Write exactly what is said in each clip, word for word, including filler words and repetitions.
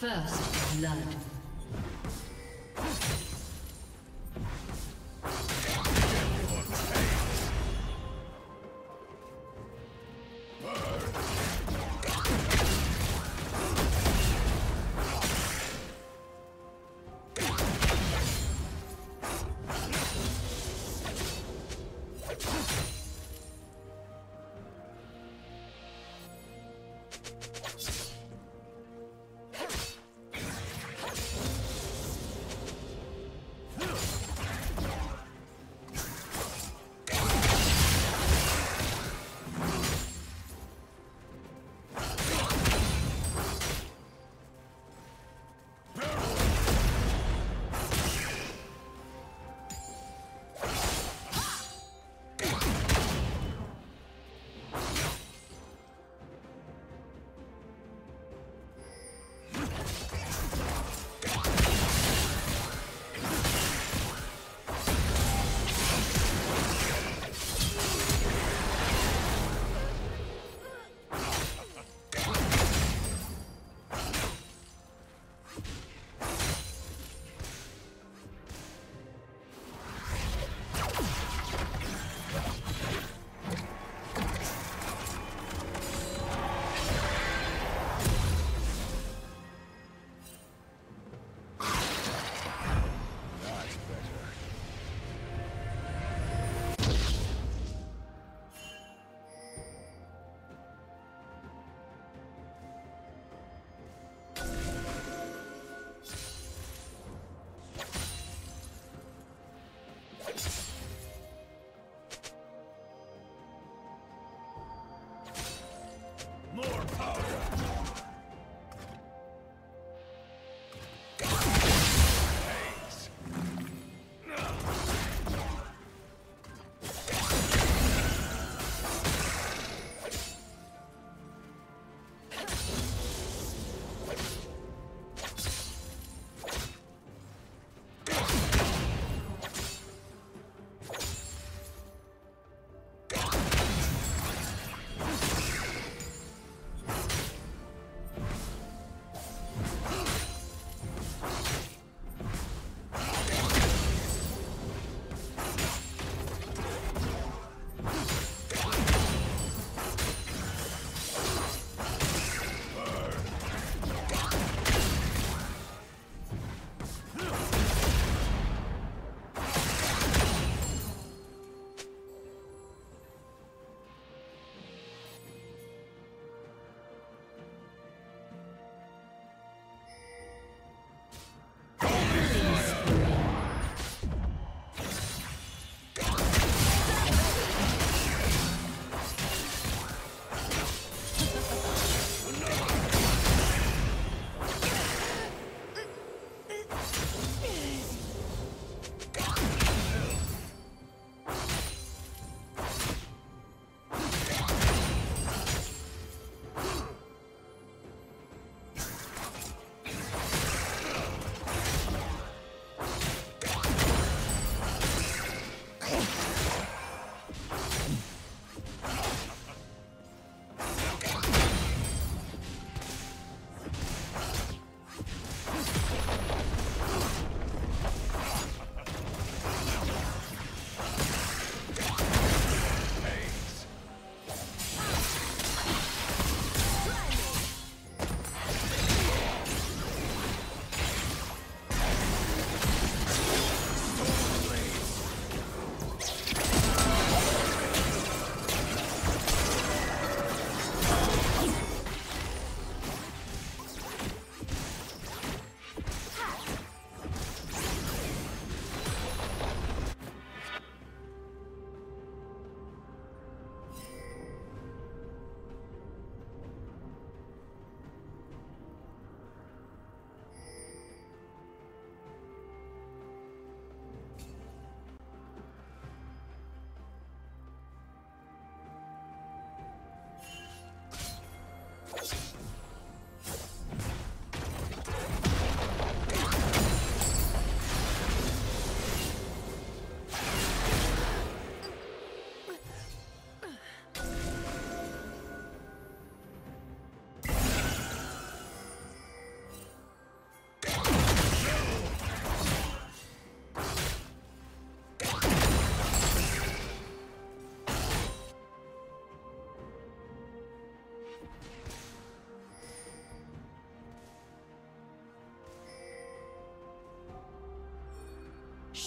First blood.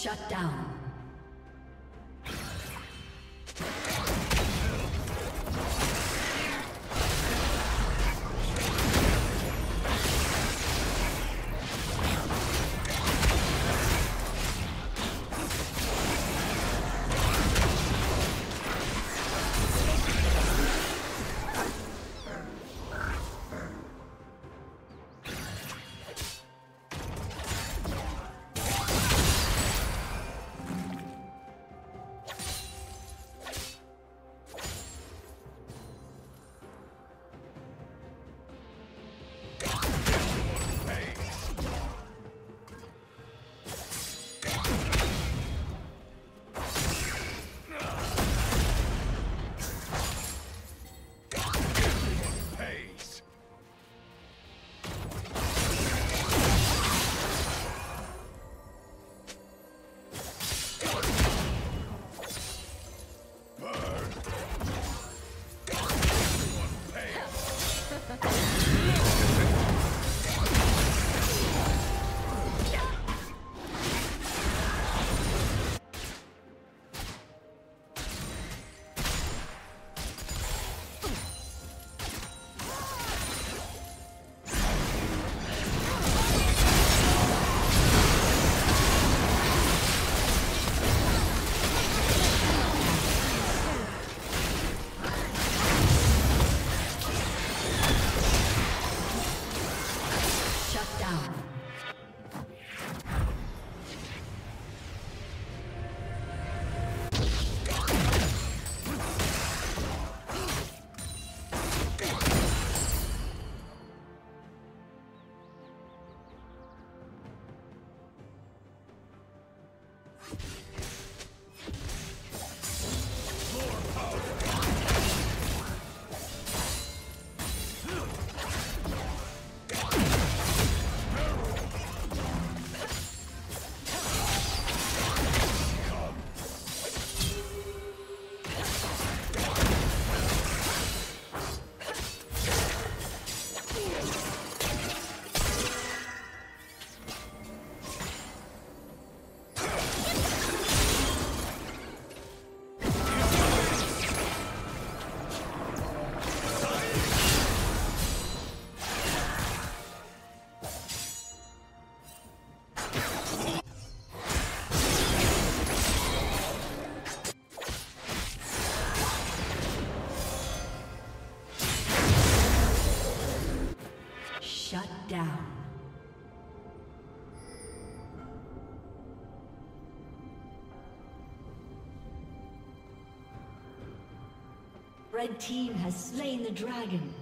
Shut down. Red team has slain the dragon.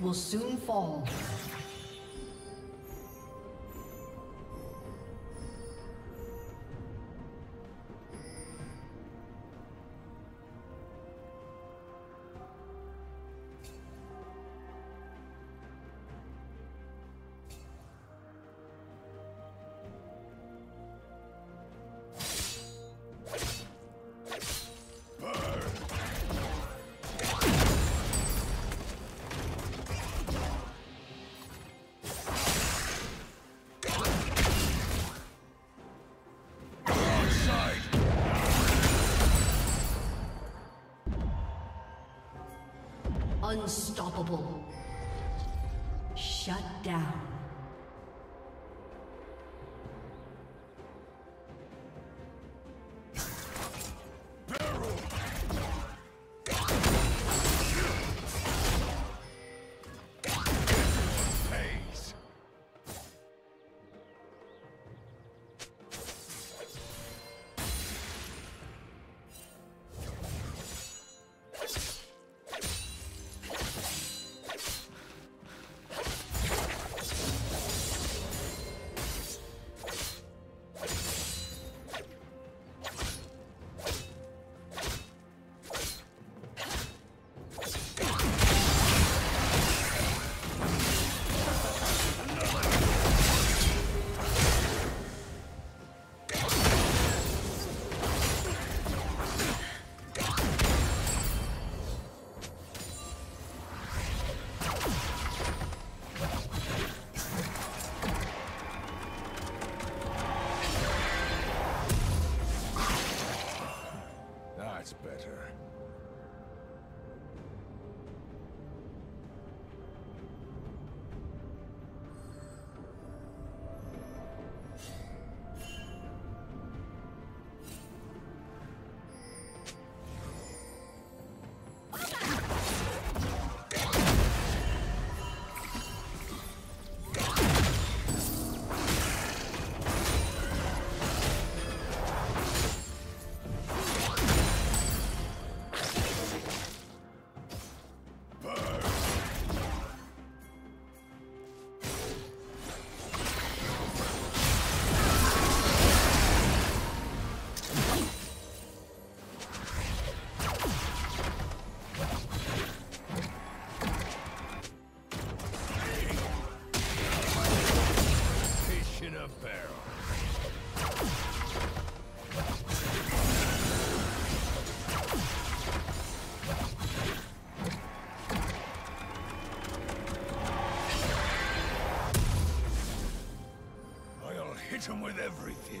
Will soon fall. Unstoppable. Shut down. Him with everything.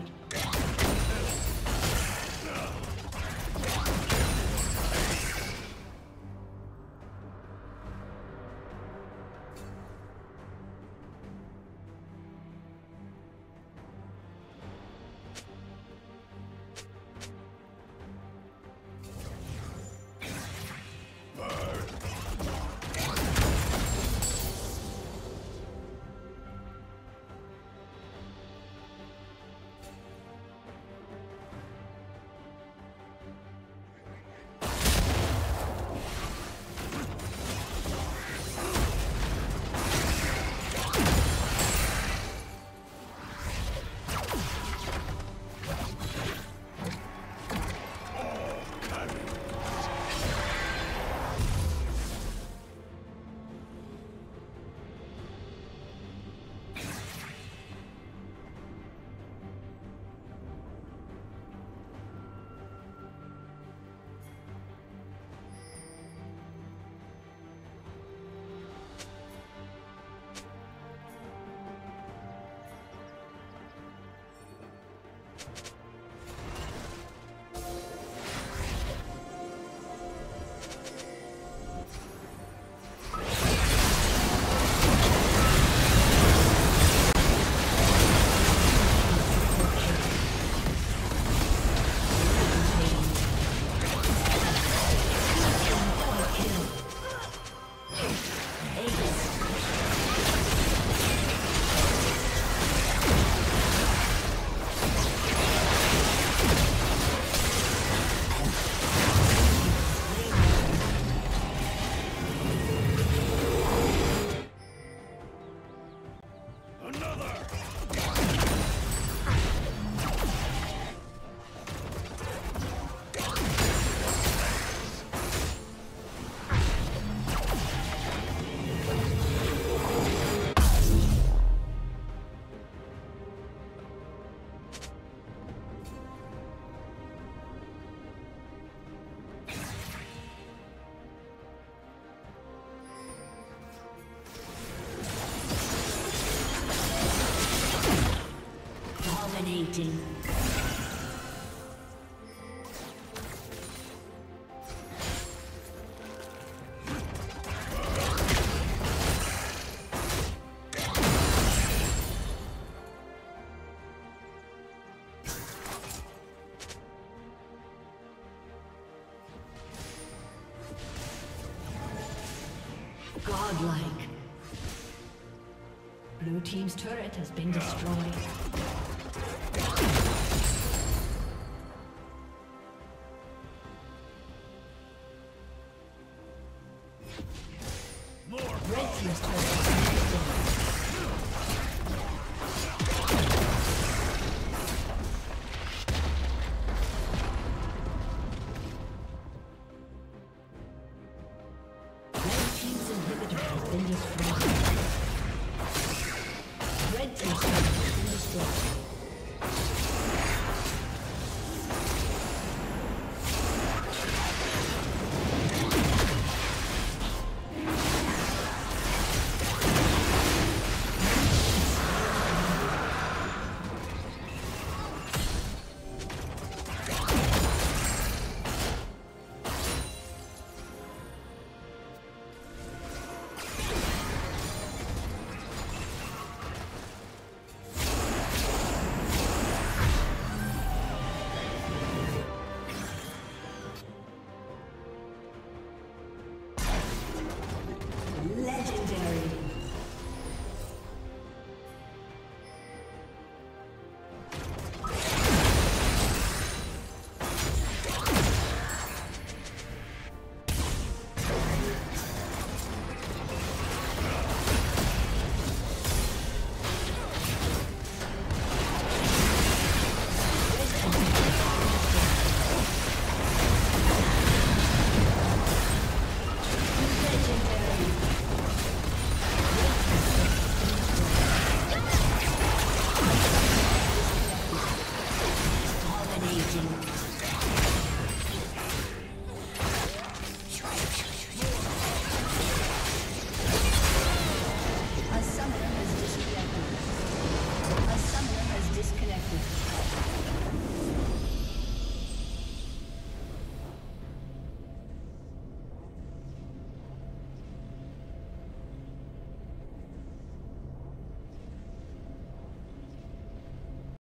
Dominating. Godlike. Blue team's turret has been destroyed. Red team's turret has been destroyed.